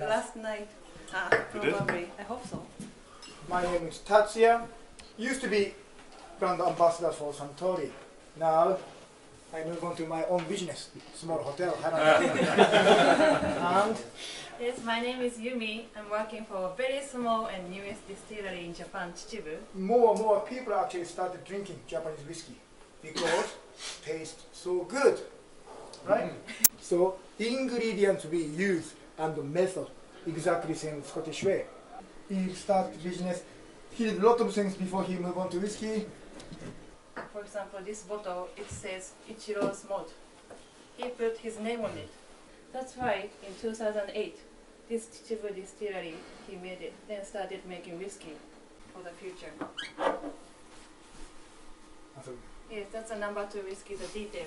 Last night, probably. I hope so. My name is Tatsuya. Used to be brand ambassador for Suntory. Now I move on to my own business, small hotel. And yes, my name is Yumi. I'm working for a very small and newest distillery in Japan, Chichibu. More and more people actually started drinking Japanese whiskey because it tastes so good, right? So the ingredients we use and the method exactly same Scottish way. He started business. He did a lot of things before he moved on to whiskey. For example, this bottle, it says Ichiro's Malt. He put his name on it. That's why in 2008, this Chichibu Distillery, he made it, then started making whiskey for the future. Yes, that's a number 2 whiskey, the detail.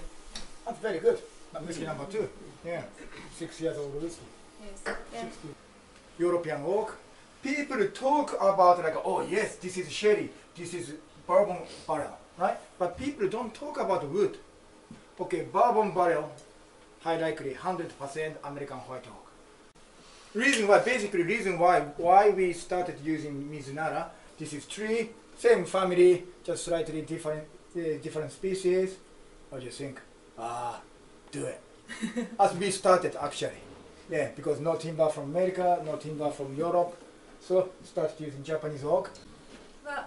That's very good. That whiskey number 2. Yeah, 6 years old whiskey. Yes. Yeah. European oak. People talk about like, oh yes, this is sherry, this is bourbon barrel, right? But people don't talk about wood. Okay, bourbon barrel, high likely 100% American white oak. Basically reason why we started using Mizunara. This is tree, same family, just slightly different, different species. What do you think? Do it. As we started actually. Yeah, because no timber from America, no timber from Europe. So, start using Japanese oak. Well,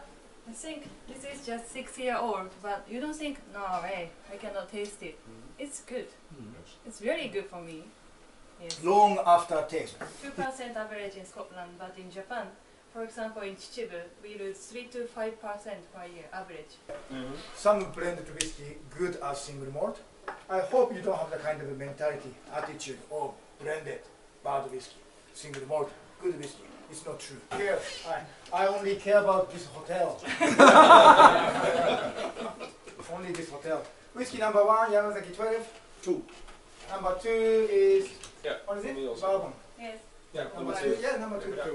I think this is just 6 years old, but you don't think, no way, I cannot taste it. It's good. It's really good for me. Yes. Long after taste. 2% average in Scotland, but in Japan, for example, in Chichibu, we lose 3 to 5% per year average. Some blended whiskey good as single malt. I hope you don't have the kind of mentality, attitude, of blended, bad whiskey, single malt, good whiskey. It's not true. Here, I only care about this hotel. Only this hotel. Whiskey number 1, Yamazaki 12. 2. Number 2 is. Yeah. What is it? Bourbon. Yes. Yeah. Number 2. Yeah, number 2. Yeah.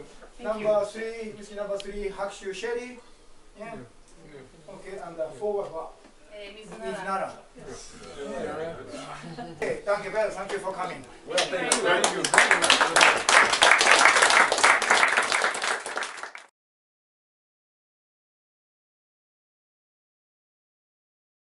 Number 3. Whiskey number 3, Hakushu sherry. Yeah. Okay, and 4 was what? Mizunara. Okay, thank you very much. Thank you for coming. Well, thank you. Thank you.